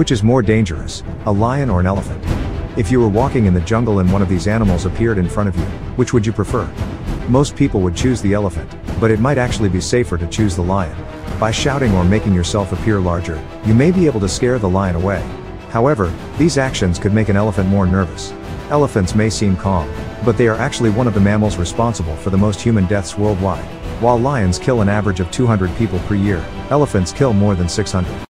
Which is more dangerous, a lion or an elephant? If you were walking in the jungle and one of these animals appeared in front of you, which would you prefer? Most people would choose the elephant, but it might actually be safer to choose the lion. By shouting or making yourself appear larger, you may be able to scare the lion away. However, these actions could make an elephant more nervous. Elephants may seem calm, but they are actually one of the mammals responsible for the most human deaths worldwide. While lions kill an average of 200 people per year, elephants kill more than 600.